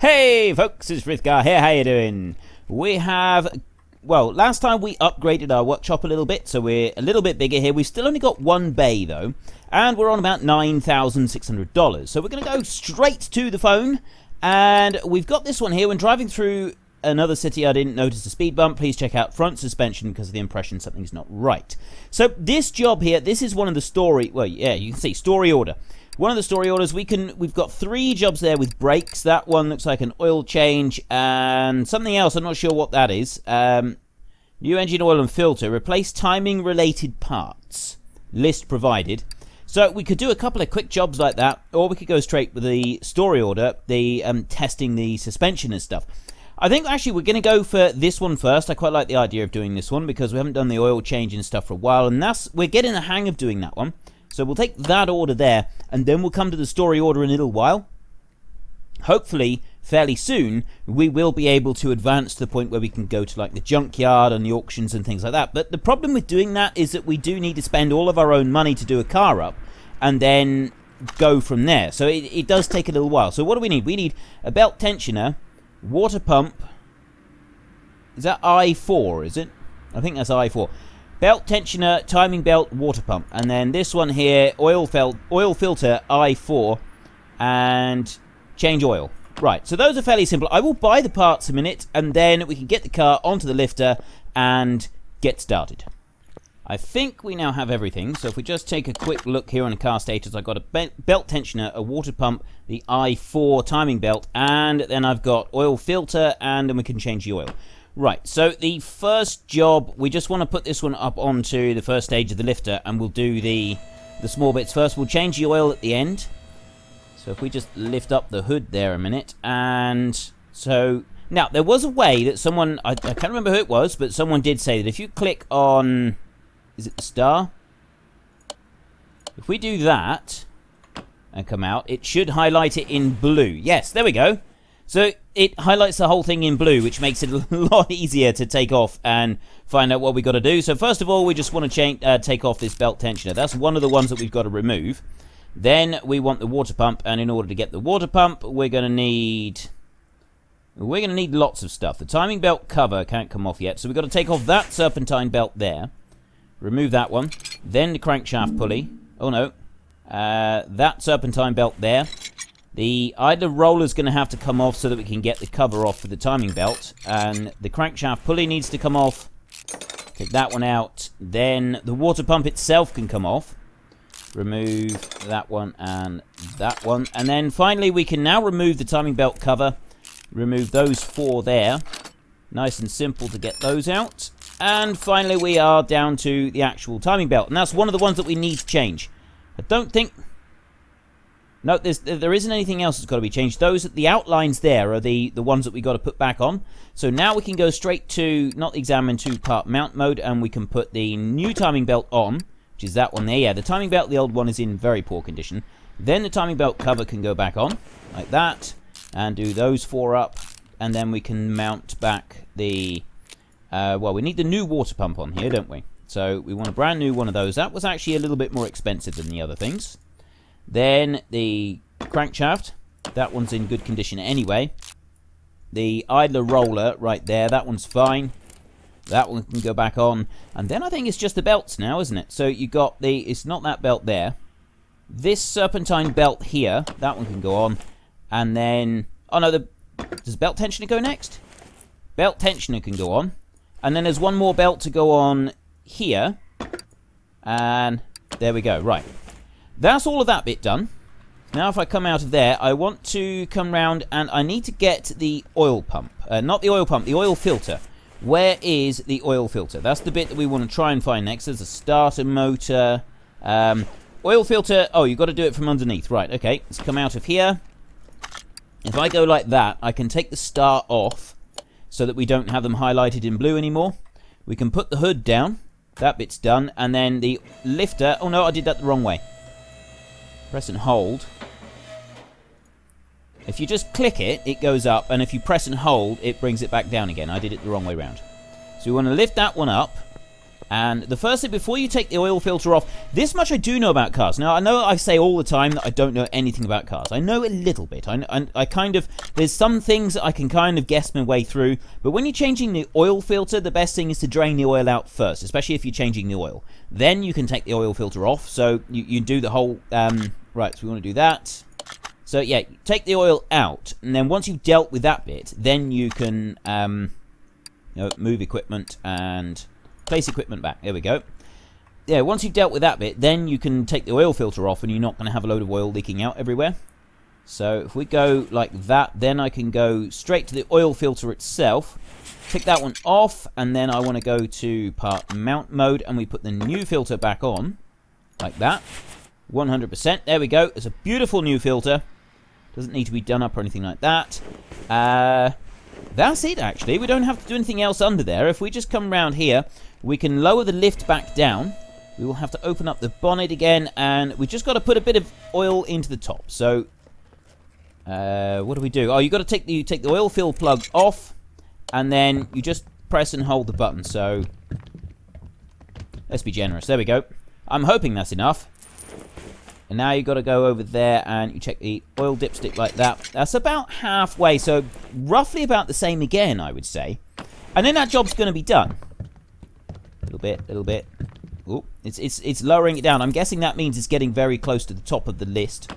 Hey folks, it's Frithgar here, how you doing? We have, well, last time we upgraded our workshop a little bit, so we're a little bit bigger here. We've still only got one bay though, and we're on about $9,600. So we're going to go straight to the phone, and we've got this one here. When driving through another city, I didn't notice a speed bump. Please check out front suspension because of the impression something's not right. So this job here, this is one of the story, well, yeah, you can see, story order. One of the story orders, we've got three jobs there with brakes. That one looks like an oil change and something else. I'm not sure what that is. New engine oil and filter. Replace timing related parts. List provided. So we could do a couple of quick jobs like that, or we could go straight with the story order, the testing the suspension and stuff. I think actually we're going to go for this one first. I quite like the idea of doing this one because we haven't done the oil change and stuff for a while, and we're getting the hang of doing that one. So we'll take that order there, and then we'll come to the story order in a little while. Hopefully, fairly soon, we will be able to advance to the point where we can go to like the junkyard and the auctions and things like that. But the problem with doing that is that we do need to spend all of our own money to do a car up, and then go from there. So it does take a little while. So what do we need? We need a belt tensioner, water pump. Is that I4, is it? I think that's I4. Belt tensioner, timing belt, water pump, and then this one here, oil filter I4, and change oil. Right, so those are fairly simple. I will buy the parts in a minute, and then we can get the car onto the lifter and get started. I think we now have everything, so if we just take a quick look here on the car status, I've got a belt tensioner, a water pump, the I4 timing belt, and then I've got oil filter, and then we can change the oil. Right, so the first job, we just want to put this one up onto the first stage of the lifter, and we'll do the small bits first. We'll change the oil at the end. So if we just lift up the hood there a minute, and so... Now, there was a way that someone, I can't remember who it was, but someone did say that if you click on... Is it the star? If we do that, and come out, it should highlight it in blue. Yes, there we go. So it highlights the whole thing in blue, which makes it a lot easier to take off and find out what we've got to do. So first of all, we just want to take off this belt tensioner. That's one of the ones that we've got to remove. Then we want the water pump, and in order to get the water pump, we're going to need lots of stuff. The timing belt cover can't come off yet, so we've got to take off that serpentine belt there. Remove that one. Then the crankshaft pulley. Oh no, that serpentine belt there. The idler roller's going to have to come off so that we can get the cover off for the timing belt. And the crankshaft pulley needs to come off. Take that one out. Then the water pump itself can come off. Remove that one and that one. And then finally we can now remove the timing belt cover. Remove those four there. Nice and simple to get those out. And finally we are down to the actual timing belt. And that's one of the ones that we need to change. I don't think... No, there isn't anything else that's got to be changed. The outlines there are the ones that we got to put back on. So now we can go straight to, not examine, to part mount mode, and we can put the new timing belt on, which is that one there. Yeah, the timing belt, the old one, is in very poor condition. Then the timing belt cover can go back on, like that, and do those four up, and then we can mount back the... well, we need the new water pump on here, don't we? So we want a brand new one of those. That was actually a little bit more expensive than the other things. Then the crankshaft, that one's in good condition anyway. The idler roller right there, that one's fine. That one can go back on. And then I think it's just the belts now, isn't it? So you got the, it's not that belt there. This serpentine belt here, that one can go on. And then, oh no, does belt tensioner go next? Belt tensioner can go on. And then there's one more belt to go on here. And there we go, right. That's all of that bit done. Now if I come out of there, I want to come round and I need to get the oil pump. Not the oil pump, the oil filter. Where is the oil filter? That's the bit that we want to try and find next. There's a starter motor. Oil filter, oh, you've got to do it from underneath. Right, okay, let's come out of here. If I go like that, I can take the star off so that we don't have them highlighted in blue anymore. We can put the hood down. That bit's done. And then the lifter, oh no, I did that the wrong way. Press and hold. If you just click it, it goes up, and if you press and hold, it brings it back down again. I did it the wrong way round. So we want to lift that one up, And the first thing, before you take the oil filter off, this much I do know about cars. Now, I know I say all the time that I don't know anything about cars. I know a little bit. I kind of, there's some things that I can kind of guess my way through. But when you're changing the oil filter, the best thing is to drain the oil out first, especially if you're changing the oil. Then you can take the oil filter off. So you do the whole, right, so we want to do that. So yeah, take the oil out. And then once you've dealt with that bit, then you can you know, move equipment and... place equipment back. There we go. Yeah, once you've dealt with that bit, then you can take the oil filter off and you're not going to have a load of oil leaking out everywhere. So if we go like that, then I can go straight to the oil filter itself, pick that one off, and then I want to go to part mount mode and we put the new filter back on like that. 100%. There we go. It's a beautiful new filter. Doesn't need to be done up or anything like that. That's it, actually. We don't have to do anything else under there. If we just come round here, we can lower the lift back down. We will have to open up the bonnet again, and we've just got to put a bit of oil into the top. So, what do we do? Oh, you've got to take the oil fill plug off, and then you just press and hold the button. So, let's be generous. There we go. I'm hoping that's enough. And now you've got to go over there and you check the oil dipstick like that. That's about halfway, so roughly about the same again, I would say. And then that job's going to be done. A little bit, a little bit. Ooh, it's lowering it down. I'm guessing that means it's getting very close to the top of the list.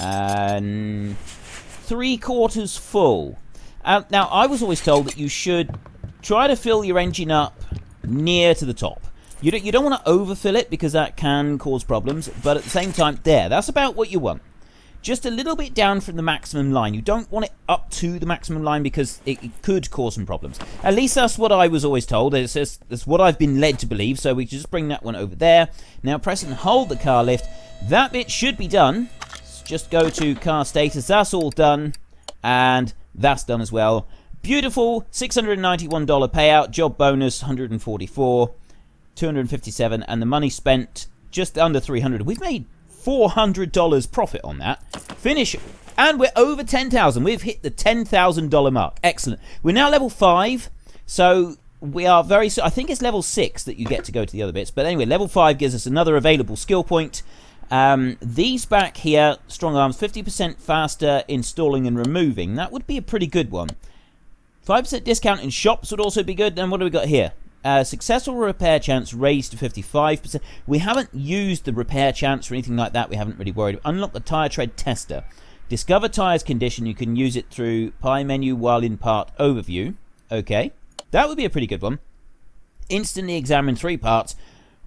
And 3/4 full. Now, I was always told that you should try to fill your engine up near to the top. You don't want to overfill it because that can cause problems, but at the same time, there, that's about what you want. Just a little bit down from the maximum line. You don't want it up to the maximum line because it could cause some problems. At least that's what I was always told. It's what I've been led to believe, so we just bring that one over there. Now press and hold the car lift. That bit should be done. Let's just go to car status. That's all done, and that's done as well. Beautiful $691 payout, job bonus 144. 257, and the money spent just under 300. We've made $400 profit on that. Finish, and we're over 10,000. We've hit the $10,000 mark. Excellent. We're now level 5, so we are very. I think it's level 6 that you get to go to the other bits. But anyway, level 5 gives us another available skill point. These back here, strong arms, 50% faster installing and removing. That would be a pretty good one. 5% discount in shops would also be good. And what do we got here? Successful repair chance raised to 55%. We haven't used the repair chance or anything like that. We haven't really worried. Unlock the tire tread tester. Discover tires condition. You can use it through pie menu while in part overview. Okay, that would be a pretty good one. Instantly examine 3 parts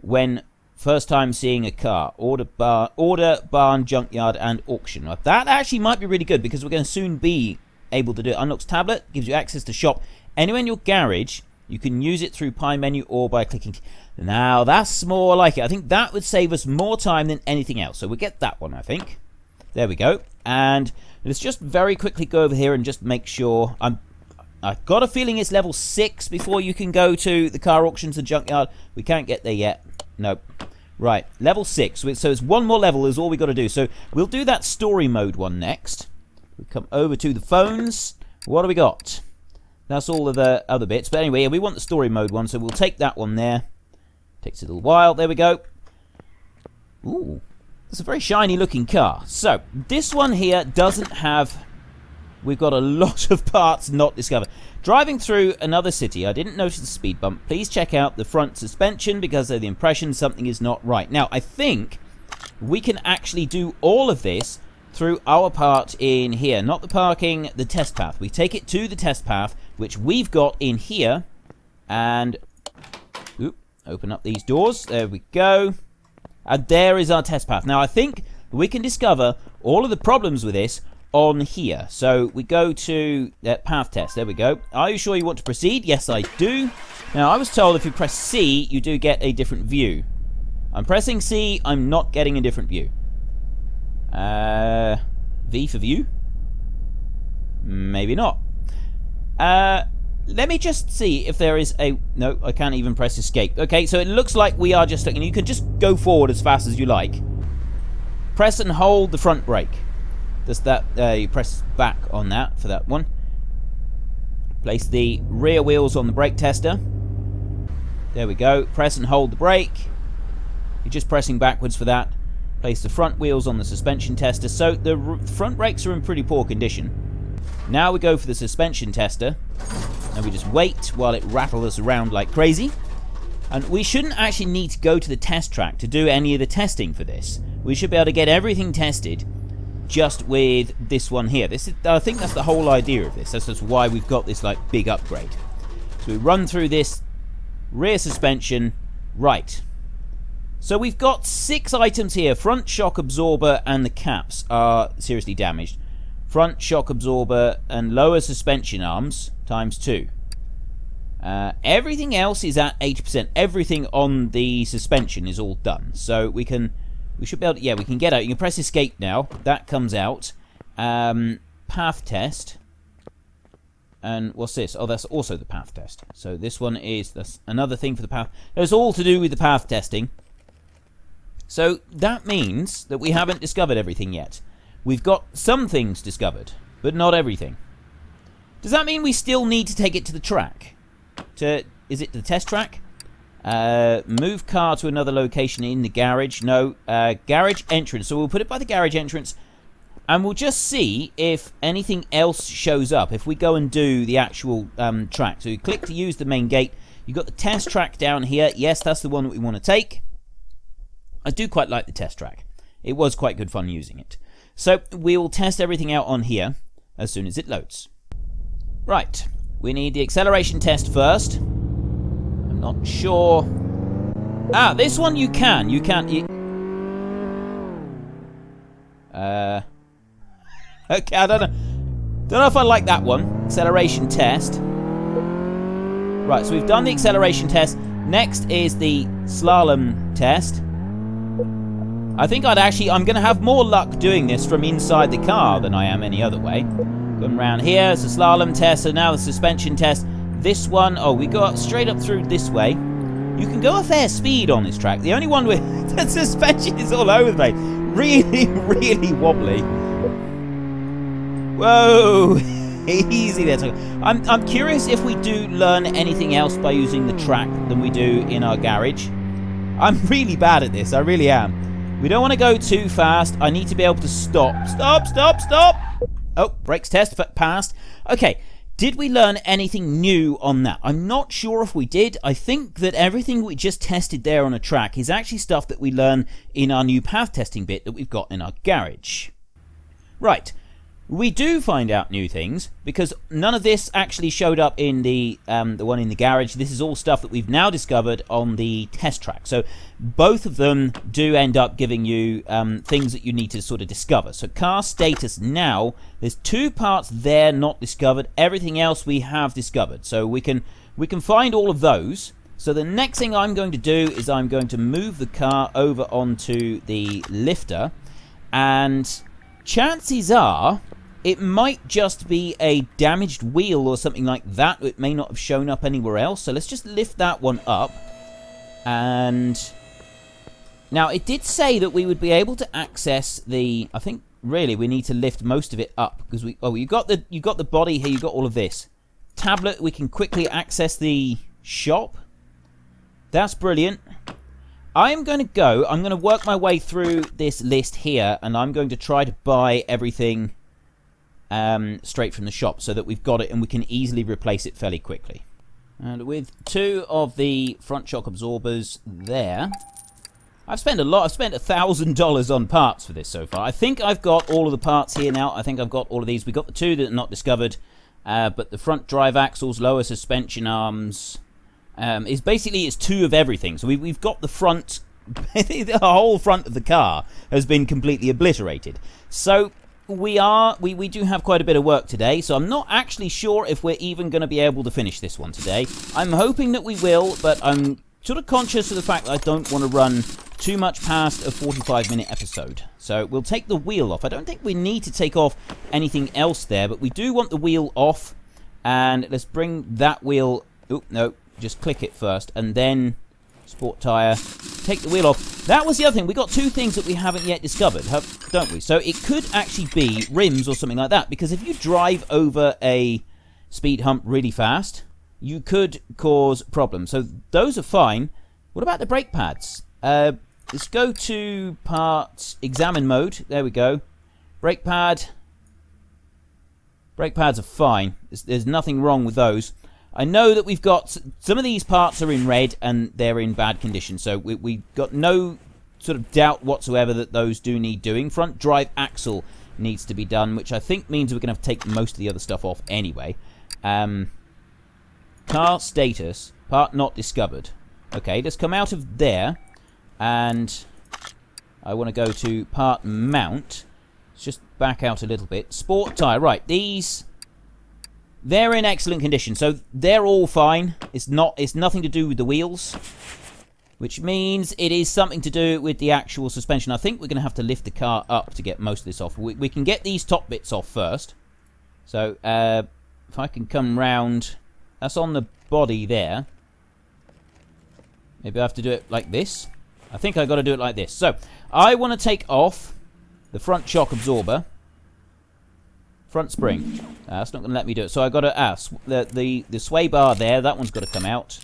when first time seeing a car. Order, barn, junkyard, and auction. Now, that actually might be really good because we're going to soon be able to do it. Unlocks tablet. Gives you access to shop anywhere in your garage. You can use it through pie menu or by clicking. Now, that's more like it. I think that would save us more time than anything else. So we'll get that one, I think. There we go. And let's just very quickly go over here and just make sure. I've got a feeling it's level 6 before you can go to the car auctions and junkyard. We can't get there yet. Nope. Right, level 6. So it's one more level is all we got to do. So we'll do that story mode one next. We come over to the phones. What do we got? That's all of the other bits. But anyway, we want the story mode one, so we'll take that one there. Takes a little while. There we go. Ooh. It's a very shiny-looking car. So, this one here doesn't have... We've got a lot of parts not discovered. Driving through another city, I didn't notice the speed bump. Please check out the front suspension because they're the impression something is not right. Now, I think we can actually do all of this through our part in here. Not the parking, the test path. We take it to the test path, which we've got in here, and open up these doors. There we go. And there is our test path. Now, I think we can discover all of the problems with this on here. So we go to that path test. There we go. Are you sure you want to proceed? Yes, I do. Now, I was told if you press C, you do get a different view. I'm pressing C. I'm not getting a different view. V for view? Maybe not. Let me just see if there is a... No, I can't even press escape. Okay, so it looks like we are just stuck, and you can just go forward as fast as you like. Press and hold the front brake. Just that, you press back on that for that one. Place the rear wheels on the brake tester. There we go. Press and hold the brake. You're just pressing backwards for that. Place the front wheels on the suspension tester. So the front brakes are in pretty poor condition. Now we go for the suspension tester. And we just wait while it rattles us around like crazy. And we shouldn't actually need to go to the test track to do any of the testing for this. We should be able to get everything tested just with this one here. This is, I think that's the whole idea of this. That's just why we've got this like big upgrade. So we run through this rear suspension. Right. So we've got 6 items here. Front shock absorber and the caps are seriously damaged. Front shock absorber and lower suspension arms ×2. Everything else is at 80%. Everything on the suspension is all done. So we can... we should be able to... yeah, we can get out. You can press escape now. That comes out. Path test. And what's this? Oh, that's also the path test. So this one is... that's another thing for the path. It's all to do with the path testing. So that means that we haven't discovered everything yet. We've got some things discovered, but not everything. Does that mean we still need to take it to the track? To... is it the test track? Move car to another location in the garage. No, garage entrance. So we'll put it by the garage entrance, and we'll just see if anything else shows up if we go and do the actual track. So you click to use the main gate. You've got the test track down here. Yes, that's the one that we want to take. I do quite like the test track. It was quite good fun using it. So we'll test everything out on here as soon as it loads. Right, we need the acceleration test first. Not sure. Ah, this one you can. You can't. Okay, I don't know. Don't know if I like that one. Acceleration test. Right, so we've done the acceleration test. Next is the slalom test. I think I'd actually... I'm going to have more luck doing this from inside the car than I am any other way. Going around here. It's a slalom test. So now the suspension test. This one, oh, we go straight up through this way. You can go a fair speed on this track. The only one with the suspension is all over the place. Really, really wobbly. Whoa, easy there. I'm curious if we do learn anything else by using the track than we do in our garage. I'm really bad at this, I really am. We don't want to go too fast. I need to be able to stop. Stop, stop, stop. Oh, brakes test passed. Okay. Did we learn anything new on that? I'm not sure if we did. I think that everything we just tested there on a track is actually stuff that we learn in our new path testing bit that we've got in our garage. Right. We do find out new things because none of this actually showed up in the one in the garage. This is all stuff that we've now discovered on the test track. So both of them do end up giving you things that you need to sort of discover. So car status now, there's 2 parts there not discovered. Everything else we have discovered. So we can find all of those. So the next thing I'm going to do is I'm going to move the car over onto the lifter, and chances are it might just be a damaged wheel or something like that. It may not have shown up anywhere else. So let's just lift that one up. And now it did say that we would be able to access the... I think really we need to lift most of it up because we... oh, you got the body here. You got all of this tablet. We can quickly access the shop. That's brilliant. I'm going to go... I'm going to work my way through this list here, and I'm going to try to buy everything straight from the shop so that we've got it and we can easily replace it fairly quickly. And with 2 of the front shock absorbers there, I've spent a lot. I've spent $1,000 on parts for this so far. I think I've got all of the parts here now. I think I've got all of these. We've got the 2 that are not discovered, but the front drive axles, lower suspension arms... is basically it's 2 of everything. So we've got the front, the whole front of the car has been completely obliterated. So we do have quite a bit of work today. So I'm not actually sure if we're even going to be able to finish this one today. I'm hoping that we will, but I'm sort of conscious of the fact that I don't want to run too much past a 45-minute episode. So we'll take the wheel off. I don't think we need to take off anything else there, but we do want the wheel off. And let's bring that wheel... oh, no. Just click it first, and then sport tire, take the wheel off. That was the other thing. We got 2 things that we haven't yet discovered, don't we? So it could actually be rims or something like that, because if you drive over a speed hump really fast, you could cause problems. So those are fine. What about the brake pads? Let's go to parts, examine mode. There we go. Brake pad. Brake pads are fine. There's nothing wrong with those. I know that we've got some of these parts are in red and they're in bad condition, so we got no sort of doubt whatsoever that those do need doing. Front drive axle needs to be done, which I think means we're going to have to take most of the other stuff off anyway. Car status, part not discovered. Okay, let's come out of there, and I want to go to part mount. Let's just back out a little bit. Sport tyre, right, these... they're in excellent condition, so they're all fine. It's nothing to do with the wheels, which means it is something to do with the actual suspension. I think we're going to have to lift the car up to get most of this off. We can get these top bits off first. So if I can come round, that's on the body there. Maybe I have to do it like this. I think I've got to do it like this. So I want to take off the front shock absorber. Front spring. That's not going to let me do it. So I've got to ask. The sway bar there, that one's got to come out.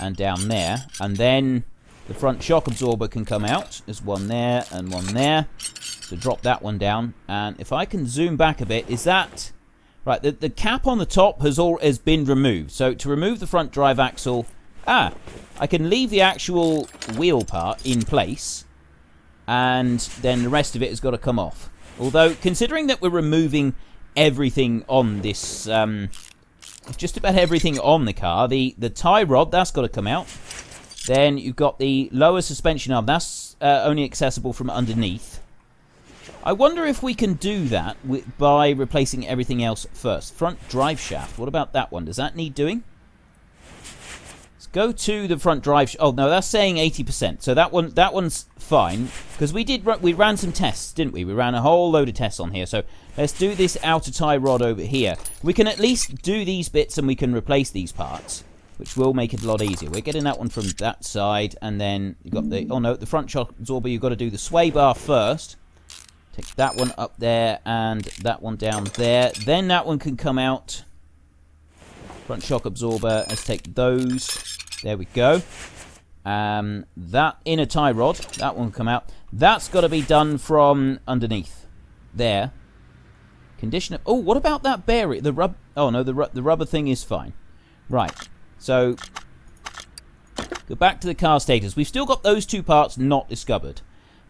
And down there. And then the front shock absorber can come out. There's one there and one there. So drop that one down. And if I can zoom back a bit, is that... right, the cap on the top has been removed. So to remove the front drive axle... ah, I can leave the actual wheel part in place. And then the rest of it has got to come off. Although, considering that we're removing everything on this, just about everything on the car, the tie rod, that's got to come out. Then you've got the lower suspension arm, that's only accessible from underneath. I wonder if we can do that by replacing everything else first. Front drive shaft, what about that one? Does that need doing? Let's go to the front drive shaft. Oh, no, that's saying 80%, so that one's fine. Because we ran some tests, didn't we? We ran a whole load of tests on here. So let's do this outer tie rod over here. We can at least do these bits and we can replace these parts, which will make it a lot easier. We're getting that one from that side, and then you've got the... oh no, the front shock absorber, you've got to do the sway bar first. Take that one up there and that one down there. Then that one can come out. Front shock absorber, let's take those. There we go. That inner tie rod, that one come out. That's got to be done from underneath. There. Conditioner. Oh, what about that bearing? The rub... oh, no, the rubber thing is fine. Right. So, go back to the car status. We've still got those two parts not discovered.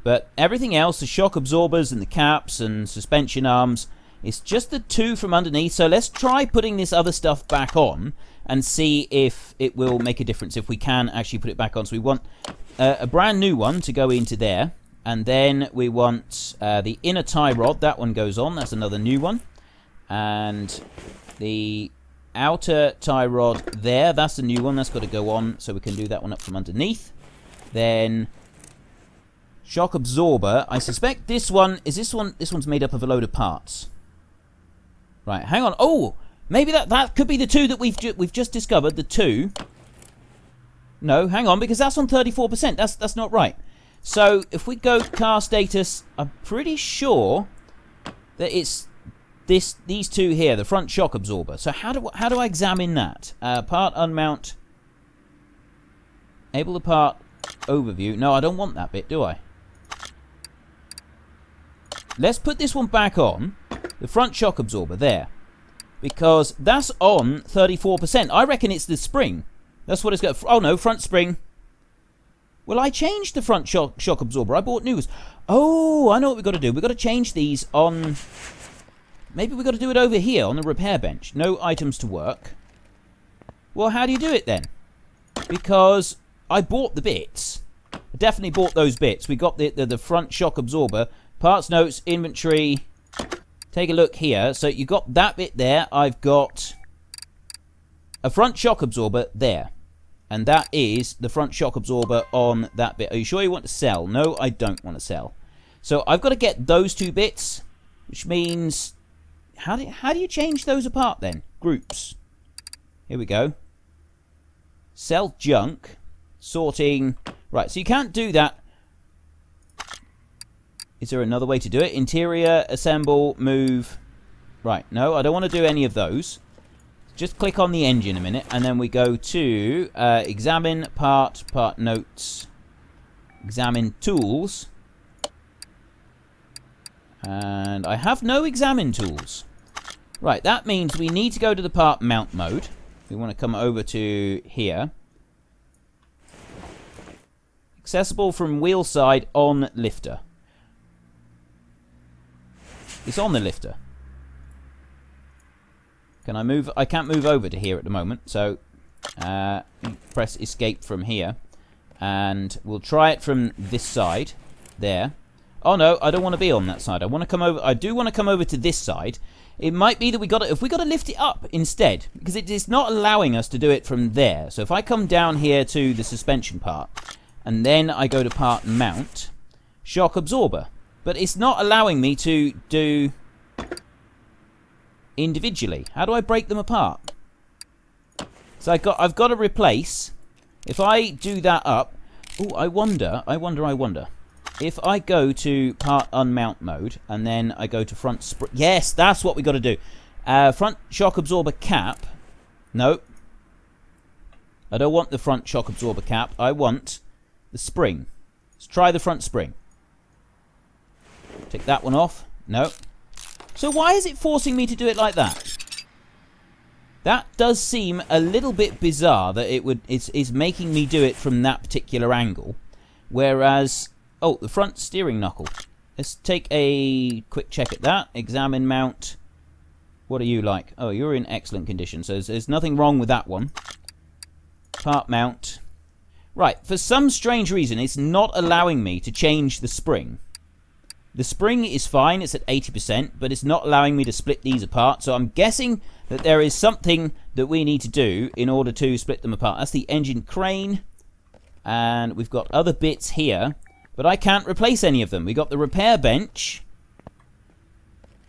But everything else, the shock absorbers and the caps and suspension arms, it's just the two from underneath. So let's try putting this other stuff back on and see if it will make a difference, if we can actually put it back on. So we want a brand new one to go into there. And then we want the inner tie rod. That one goes on. That's another new one. And the outer tie rod there. That's the new one. That's got to go on. So we can do that one up from underneath. Then shock absorber. I suspect this one... is this one... this one's made up of a load of parts. Right, hang on. Oh, maybe that could be the two that we've just discovered. The two. No, hang on, because that's on 34%. That's not right. So if we go car status, I'm pretty sure that it's these two here, the front shock absorber. So how do I examine that? Part unmount. Able to part overview. No, I don't want that bit, do I? Let's put this one back on. The front shock absorber there, because that's on 34%. I reckon it's the spring. That's what it's got. Oh no, front spring. Well, I changed the front shock absorber. I bought new ones. Oh, I know what we've got to do. We've got to change these on... maybe we've got to do it over here on the repair bench. No items to work. Well, how do you do it then? Because I bought the bits. I definitely bought those bits. We got the front shock absorber. Parts notes, inventory... take a look here. So you got that bit there. I've got a front shock absorber there. And that is the front shock absorber on that bit. Are you sure you want to sell? No, I don't want to sell. So I've got to get those two bits, which means... how do you change those apart then? Groups. Here we go. Sell junk. Sorting. Right, so you can't do that. Is there another way to do it? Interior, assemble, move. Right, no, I don't want to do any of those. just click on the engine a minute, and then we go to examine part notes, examine tools, and I have no examine tools. Right, that means we need to go to the part mount mode. We want to come over to here. Accessible from wheel side on lifter. It's on the lifter. Can I move? I can't move over to here at the moment, so press escape from here. And we'll try it from this side. There. Oh no, I don't want to be on that side. I want to come over. I do want to come over to this side. It might be that we got to, if we got to lift it up instead, because it is not allowing us to do it from there. So if I come down here to the suspension part, and then I go to part mount, shock absorber. But it's not allowing me to do individually. How do I break them apart? So I've got to replace. If I do that up, oh, I wonder. If I go to part unmount mode, and then I go to front spring... Yes, that's what we got to do. Front shock absorber cap. No. I don't want the front shock absorber cap. I want the spring. Let's try the front spring. Take that one off. No. So why is it forcing me to do it like that? That does seem a little bit bizarre that it would... It's making me do it from that particular angle. Whereas... Oh, the front steering knuckle. Let's take a quick check at that. Examine mount. What are you like? Oh, you're in excellent condition, so there's nothing wrong with that one. Part mount. Right, for some strange reason, it's not allowing me to change the spring. The spring is fine, it's at 80%, but it's not allowing me to split these apart, so I'm guessing that there is something that we need to do in order to split them apart. That's the engine crane, and we've got other bits here. But I can't replace any of them. We got the repair bench.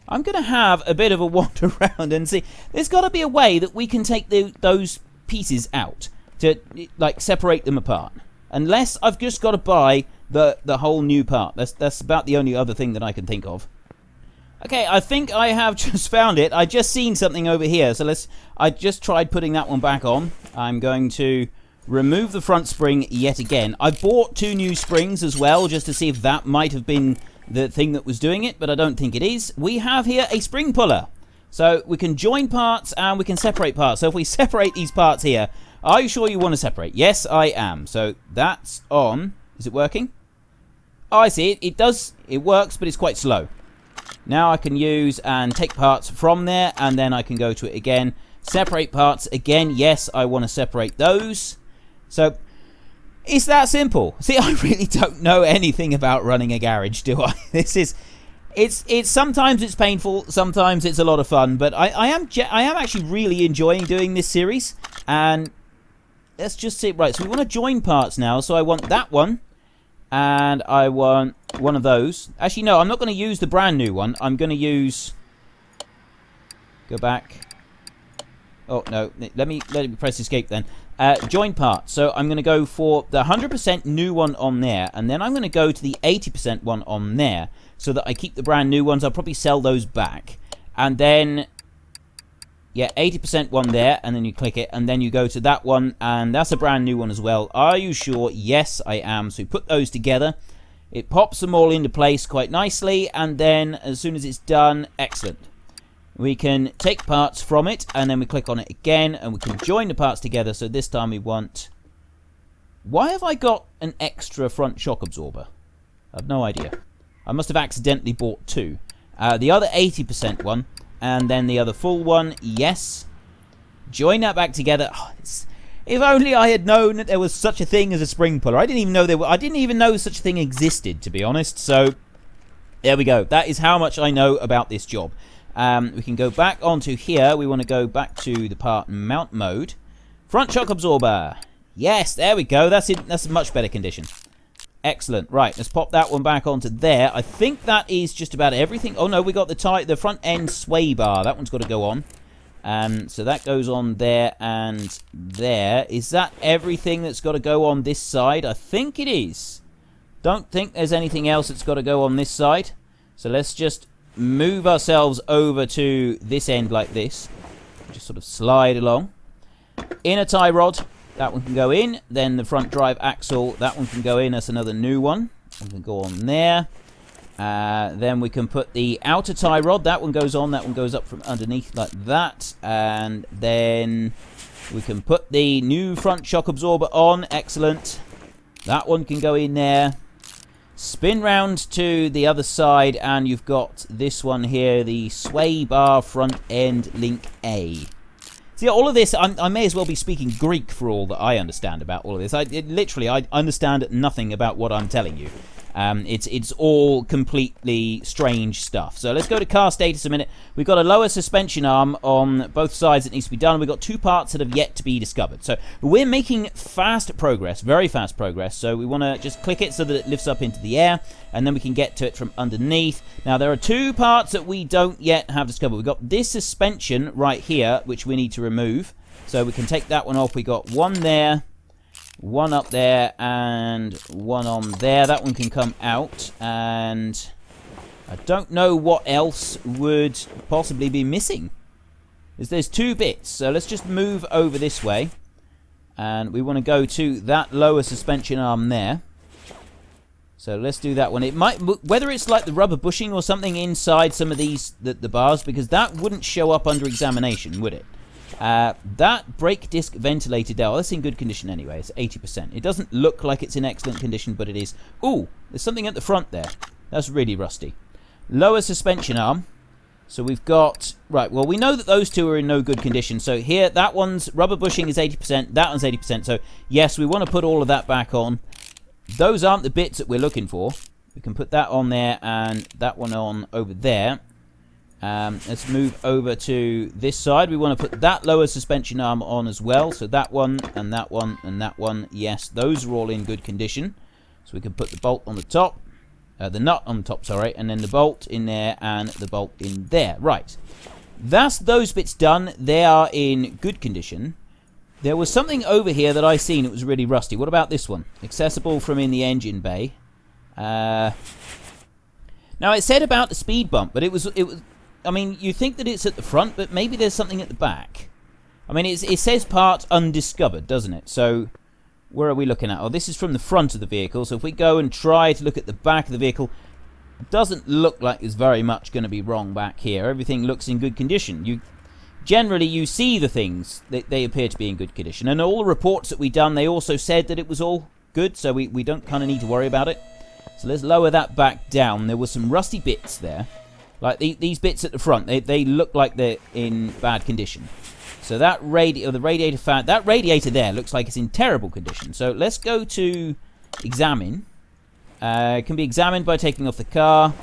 I'm going to have a bit of a wander around and see. There's got to be a way that we can take those pieces out to, like, separate them apart. Unless I've just got to buy the whole new part. That's about the only other thing that I can think of. Okay, I think I have just found it. I just seen something over here. So let's... I just tried putting that one back on. I'm going to... remove the front spring yet again. I bought two new springs as well, just to see if that might have been the thing that was doing it, but I don't think it is. We have here a spring puller. So we can join parts and we can separate parts. So if we separate these parts here, are you sure you want to separate? Yes, I am. So that's on. Is it working? Oh, I see. It does. It works, but it's quite slow. Now I can use and take parts from there, and then I can go to it again. Separate parts again. Yes, I want to separate those. So, it's that simple. See, I really don't know anything about running a garage, do I? This is... It's sometimes it's painful, sometimes it's a lot of fun, but I am actually really enjoying doing this series. And let's just see... Right, so we want to join parts now, so I want that one. And I want one of those. Actually, no, I'm not going to use the brand new one. I'm going to use... Go back. Oh, no. Let me press escape then. Join parts. So I'm going to go for the 100% new one on there, and then I'm going to go to the 80% one on there, so that I keep the brand new ones. I'll probably sell those back. And then, yeah, 80% one there, and then you click it, and then you go to that one, and that's a brand new one as well. Are you sure? Yes, I am. So we put those together. It pops them all into place quite nicely, and then as soon as it's done, excellent. We can take parts from it, and then we click on it again, and we can join the parts together. So this time we want... Why have I got an extra front shock absorber? I've no idea. I must have accidentally bought two. The other 80% one, and then the other full one, yes. Join that back together. Oh, if only I had known that there was such a thing as a spring puller. I didn't even know there were... I didn't even know such a thing existed, to be honest. So, there we go. That is how much I know about this job. We can go back onto here. We want to go back to the part mount mode. Front shock absorber. Yes, there we go. That's in, that's a much better condition. Excellent. Right, let's pop that one back onto there. I think that is just about everything. Oh, no, we got the front end sway bar. That one's got to go on. So that goes on there and there. Is that everything that's got to go on this side? I think it is. Don't think there's anything else that's got to go on this side. So let's just... move ourselves over to this end like this. just sort of slide along. Inner tie rod, that one can go in. Then the front drive axle, that one can go in. That's another new one. We can go on there. Then we can put the outer tie rod. That one goes on. That one goes up from underneath like that. And then we can put the new front shock absorber on. Excellent. That one can go in there. Spin round to the other side, and you've got this one here, the sway bar front end link A. See, all of this, I may as well be speaking Greek for all that I understand about all of this. I understand nothing about what I'm telling you. It's all completely strange stuff. So let's go to car status a minute. We've got a lower suspension arm on both sides that needs to be done. We've got two parts that have yet to be discovered. So we're making fast progress, very fast progress. So we want to just click it so that it lifts up into the air, and then we can get to it from underneath. Now, there are two parts that we don't yet have discovered. We've got this suspension right here, which we need to remove. So we can take that one off. We got one there, one up there, and one on there. That one can come out, and I don't know what else would possibly be missing. There's two bits, so let's just move over this way, and we want to go to that lower suspension arm there. So let's do that one. It might, whether it's like the rubber bushing or something inside some of these, the bars, because that wouldn't show up under examination, would it? That brake disc ventilator dowel, that's in good condition anyway. It's 80%. It doesn't look like it's in excellent condition, but it is. Ooh, there's something at the front there. That's really rusty. Lower suspension arm. So we've got... Right, well, we know that those two are in no good condition. So here, that one's rubber bushing is 80%. That one's 80%. So, yes, we want to put all of that back on. Those aren't the bits that we're looking for. We can put that on there and that one on over there. Let's move over to this side. We want to put that lower suspension arm on as well. So that one, and that one, and that one. Yes, those are all in good condition. So we can put the bolt on the top. The nut on the top, sorry. And then the bolt in there, and the bolt in there. Right. That's those bits done. They are in good condition. There was something over here that I seen. It was really rusty. What about this one? Accessible from in the engine bay. Now, it said about the speed bump, but it was... I mean, you think that it's at the front, but maybe there's something at the back. I mean, it says part undiscovered, doesn't it? So, where are we looking at? Oh, this is from the front of the vehicle. So if we go and try to look at the back of the vehicle, it doesn't look like there's very much going to be wrong back here. Everything looks in good condition. Generally, you see the things. They appear to be in good condition. And all the reports that we've done, they also said that it was all good, so we don't kind of need to worry about it. So let's lower that back down. There were some rusty bits there. Like these bits at the front, they look like they're in bad condition. So that radiator fan, that radiator there looks like it's in terrible condition. So let's go to examine. It can be examined by taking off the car,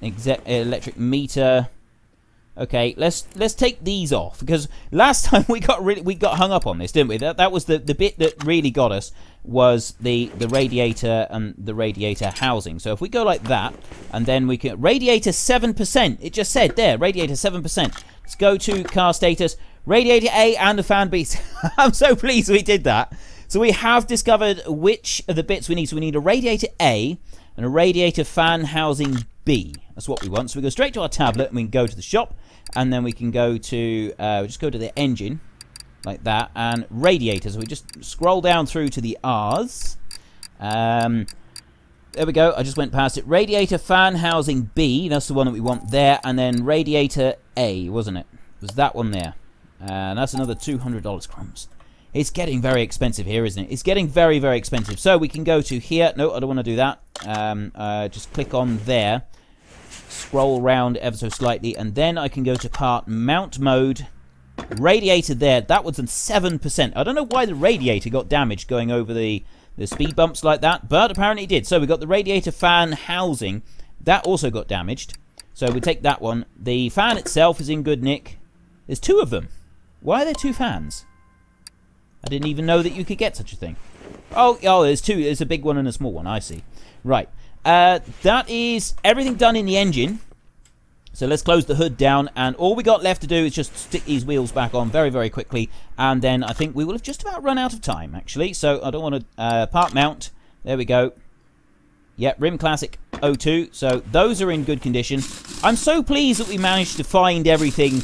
electric meter. Okay, let's take these off, because last time we got hung up on this, didn't we? That was the bit that really got us, was the radiator and the radiator housing. So if we go like that, and then we can radiator 7%. It just said there, radiator 7%. Let's go to car status, radiator A and the fan B. I'm so pleased we did that. So we have discovered which of the bits we need. So we need a radiator A and a radiator fan housing B. That's what we want. So we go straight to our tablet, and we can go to the shop, and then we can go to just go to the engine like that, and radiators. So we just scroll down through to the R's. There we go. I just went past it. Radiator fan housing B. That's the one that we want there, and then radiator A, wasn't it? It was that one there, and that's another $200. Crumbs. It's getting very expensive here, isn't it? It's getting very, very expensive. So we can go to here. No, I don't want to do that. Just click on there. Scroll around ever so slightly, and then I can go to part mount mode. Radiator there, that was on 7%. I don't know why the radiator got damaged going over the speed bumps like that, but apparently it did. So we got the radiator fan housing. That also got damaged. So we take that one. The fan itself is in good nick. There's two of them. Why are there two fans? I didn't even know that you could get such a thing. Oh, there's two. There's a big one and a small one. I see. Right. That is everything done in the engine. So let's close the hood down, and all we got left to do is just stick these wheels back on very, very quickly, and then I think we will have just about run out of time, actually. So I don't want to part mount. There we go. Yeah, Rim Classic 02. So those are in good condition. I'm so pleased that we managed to find everything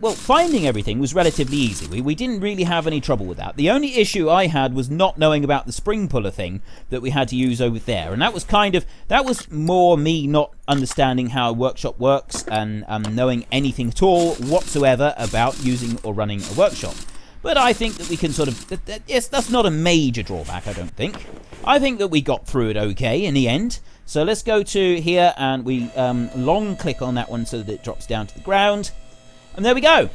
Well, finding everything was relatively easy. We didn't really have any trouble with that. The only issue I had was not knowing about the spring puller thing that we had to use over there, and that was more me not understanding how workshop works and knowing anything at all whatsoever about using or running a workshop. But I think that we can sort of... yes, that's not a major drawback, I don't think. I think that we got through it okay in the end. So let's go to here and we long click on that one so that it drops down to the ground. And there we go.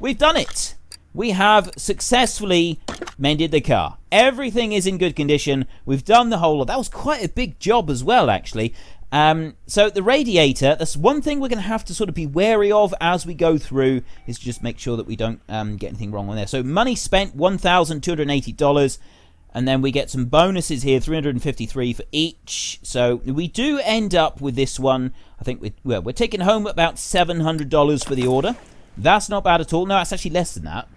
We've done it. We have successfully mended the car. Everything is in good condition. We've done the whole lot. That was quite a big job as well, actually. So the radiator, that's one thing we're going to have to sort of be wary of as we go through, is just make sure that we don't get anything wrong on there. So money spent, $1,280, and then we get some bonuses here, $353 for each. So we do end up with this one, I think we're taking home about $700 for the order. That's not bad at all. No, it's actually less than that.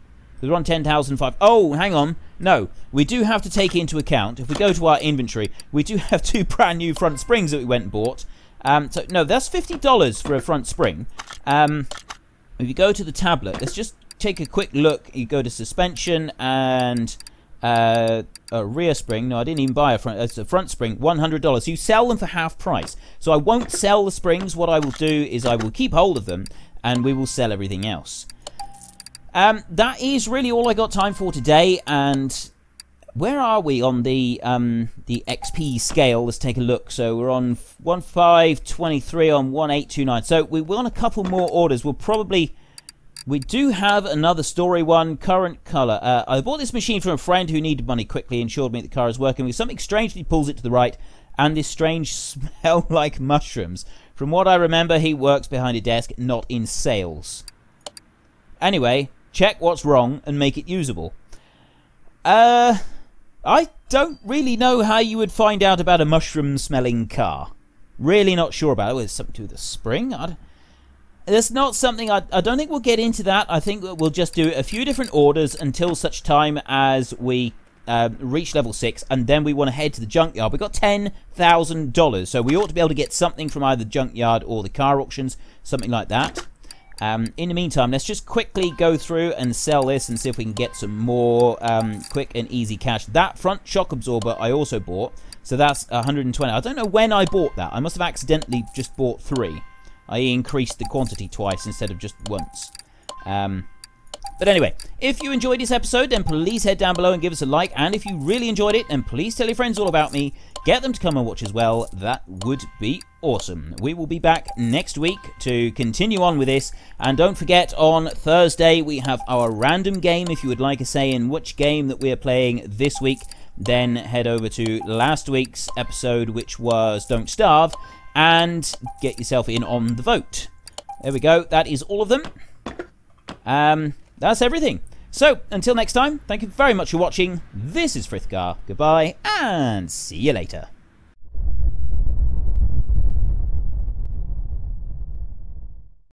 We're on 10,005. Oh, hang on. No, we do have to take into account, if we go to our inventory, we do have two brand new front springs that we went and bought. So, no, that's $50 for a front spring. If you go to the tablet, let's just take a quick look. You go to suspension and a rear spring. No, I didn't even buy a front. It's a front spring, $100. You sell them for half price. So I won't sell the springs. What I will do is I will keep hold of them and we will sell everything else. That is really all I got time for today, and where are we on the XP scale? Let's take a look. So we're on 1523 on 1829. So we want a couple more orders. We'll probably... We do have another story one, current colour. I bought this machine from a friend who needed money quickly, assured me the car is working. Something strangely pulls it to the right, and this strange smell like mushrooms. From what I remember, he works behind a desk, not in sales. Anyway... Check what's wrong and make it usable. I don't really know how you would find out about a mushroom-smelling car. Really not sure about it. Well, it's something to do with the spring. That's not something... I don't think we'll get into that. I think we'll just do a few different orders until such time as we reach level 6, and then we want to head to the junkyard. We've got $10,000, so we ought to be able to get something from either the junkyard or the car auctions, something like that. In the meantime, let's just quickly go through and sell this and see if we can get some more quick and easy cash. That front shock absorber I also bought, so that's 120. I don't know when I bought that. I must have accidentally just bought 3. I increased the quantity twice instead of just once. But anyway, if you enjoyed this episode, then please head down below and give us a like. And if you really enjoyed it, then please tell your friends all about me. Get them to come and watch as well. That would be awesome. We will be back next week to continue on with this. And don't forget, on Thursday, we have our random game. If you would like a say in which game that we are playing this week, then head over to last week's episode, which was Don't Starve, and get yourself in on the vote. There we go. That is all of them. That's everything. So, until next time, thank you very much for watching. This is Frithgar. Goodbye, and see you later.